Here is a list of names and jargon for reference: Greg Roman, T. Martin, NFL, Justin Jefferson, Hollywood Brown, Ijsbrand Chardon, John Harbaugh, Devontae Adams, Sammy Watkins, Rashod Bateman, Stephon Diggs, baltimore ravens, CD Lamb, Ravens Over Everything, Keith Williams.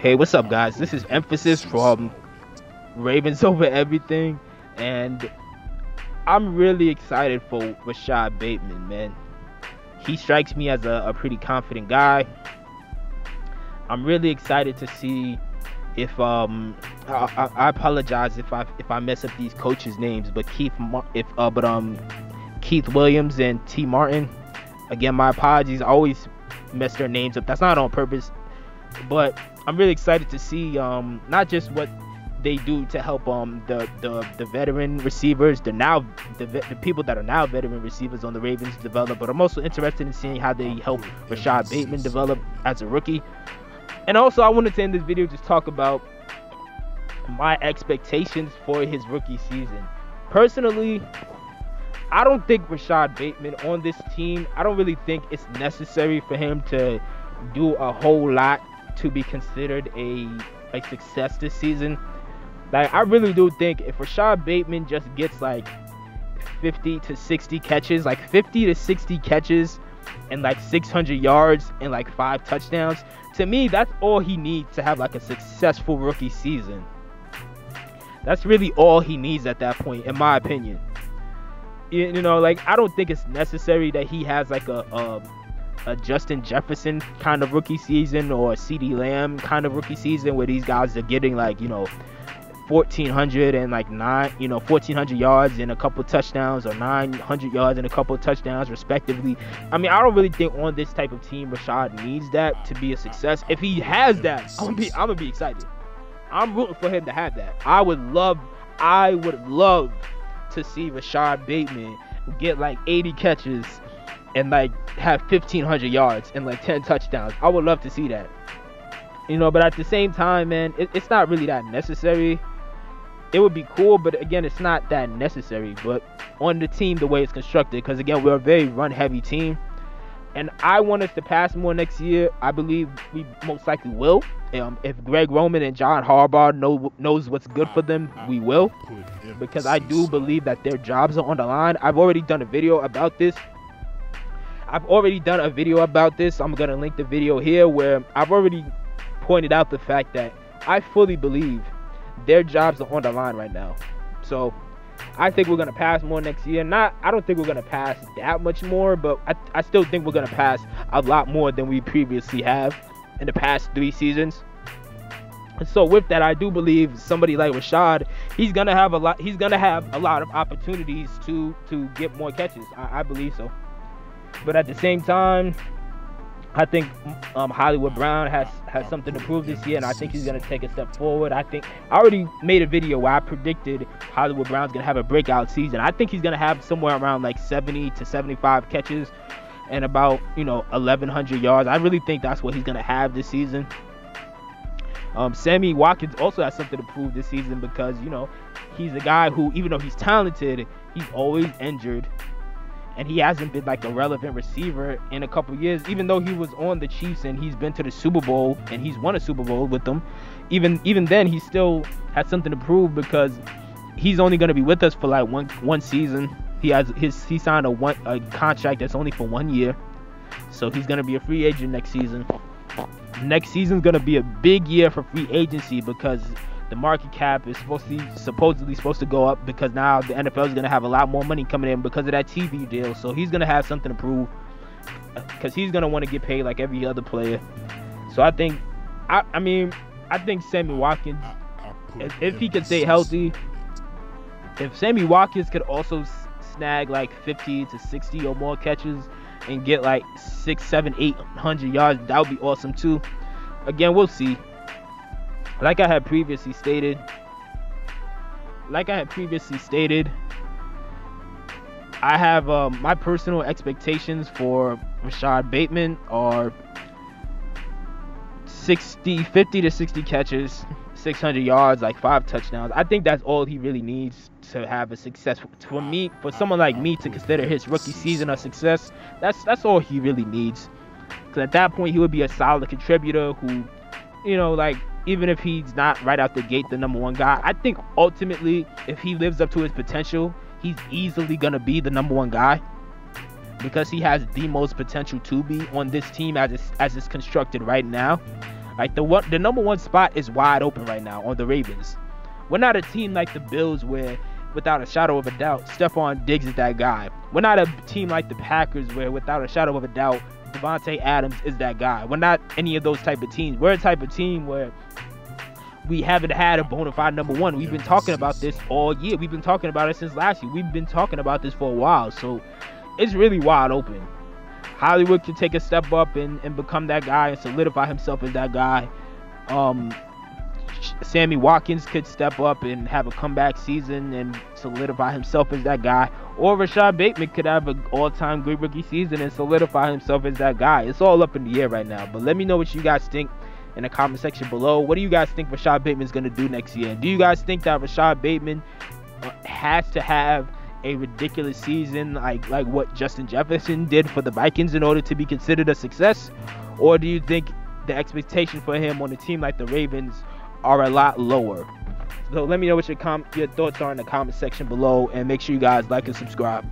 Hey, what's up, guys? This is Emphasis from Ravens Over Everything, and I'm really excited for Rashod Bateman, man. He strikes me as a pretty confident guy. I'm really excited to see if I apologize if I mess up these coaches' names, but Keith Williams and T. Martin. Again, my apologies. I always mess their names up. That's not on purpose, but I'm really excited to see not just what they do to help the veteran receivers, the people that are now veteran receivers on the Ravens develop, but I'm also interested in seeing how they help Rashod Bateman develop as a rookie. And also, I wanted to end this video just talk about my expectations for his rookie season. Personally, I don't think Rashod Bateman on this team, I don't really think it's necessary for him to do a whole lot to be considered a success this season. Like, I really do think if Rashod Bateman just gets like 50 to 60 catches, like 50 to 60 catches and like 600 yards and like 5 touchdowns, to me, that's all he needs to have like a successful rookie season. That's really all he needs at that point, in my opinion. You know, like, I don't think it's necessary that he has like a Justin Jefferson kind of rookie season or a CD Lamb kind of rookie season where these guys are getting like, you know, 1400 and like 1400 yards and a couple touchdowns, or 900 yards and a couple touchdowns respectively. I mean, I don't really think on this type of team Rashod needs that to be a success. If he has that, I'm gonna be excited. I'm rooting for him to have that. I would love to see Rashod Bateman get like 80 catches and like have 1500 yards and like 10 touchdowns. I would love to see that, you know, but at the same time, man, it's not really that necessary. It would be cool, but again, it's not that necessary. But on the team, the way it's constructed, because again, we're a very run heavy team, and I want us to pass more next year. I believe we most likely will. If Greg Roman and John Harbaugh knows what's good for them, we will, because I do believe that their jobs are on the line. I've already done a video about this. I'm gonna link the video here, where I've already pointed out the fact that I fully believe their jobs are on the line right now. So I think we're gonna pass more next year. I don't think we're gonna pass that much more, but I still think we're gonna pass a lot more than we previously have in the past 3 seasons. And so with that, I do believe somebody like Rashod, he's gonna have a lot of opportunities to get more catches. I believe so. But at the same time, I think Hollywood Brown has something to prove this year, and I think he's going to take a step forward. I already made a video where I predicted Hollywood Brown's going to have a breakout season. I think he's going to have somewhere around like 70 to 75 catches and about, you know, 1,100 yards. I really think that's what he's going to have this season. Sammy Watkins also has something to prove this season, because, you know, he's a guy who, even though he's talented, he's always injured. And he hasn't been like a relevant receiver in a couple years, even though he was on the Chiefs and he's been to the Super Bowl and he's won a Super Bowl with them. Even then, he still has something to prove, because he's only going to be with us for like one season. He signed a contract that's only for 1 year, so he's going to be a free agent next season. Next season's going to be a big year for free agency, because the market cap is supposedly supposed to go up, because now the NFL is going to have a lot more money coming in because of that TV deal. So he's going to have something to prove, because he's going to want to get paid like every other player. So I think Sammy Watkins, if he could stay healthy, if Sammy Watkins could also snag like 50 to 60 or more catches and get like 600, 700, 800 yards, that would be awesome too. Again, we'll see. Like I had previously stated, I have my personal expectations for Rashod Bateman are 50 to 60 catches, 600 yards, like 5 touchdowns. I think that's all he really needs to have a successful, for someone like me to consider his rookie season a success. That's all he really needs, because at that point he would be a solid contributor who, you know, like, even if he's not right out the gate the number 1 guy, I think ultimately if he lives up to his potential, he's easily going to be the number 1 guy, because he has the most potential to be on this team as it's constructed right now. Like the number one spot is wide open right now on the Ravens. We're not a team like the Bills where, without a shadow of a doubt, Stephon Diggs is that guy. We're not a team like the Packers where, without a shadow of a doubt, Devontae Adams is that guy. We're not any of those type of teams. We're a type of team where we haven't had a bona fide number one. We've been talking about this all year. We've been talking about it since last year. We've been talking about this for a while. So it's really wide open. Hollywood can take a step up and become that guy and solidify himself as that guy. Sammy Watkins could step up and have a comeback season and solidify himself as that guy. Or Rashod Bateman could have an all-time great rookie season and solidify himself as that guy. It's all up in the air right now. But let me know what you guys think in the comment section below. What do you guys think Rashod Bateman's going to do next year? Do you guys think that Rashod Bateman has to have a ridiculous season like what Justin Jefferson did for the Vikings in order to be considered a success? Or do you think the expectation for him on a team like the Ravens are a lot lower? So let me know what your thoughts are in the comment section below, and make sure you guys like and subscribe.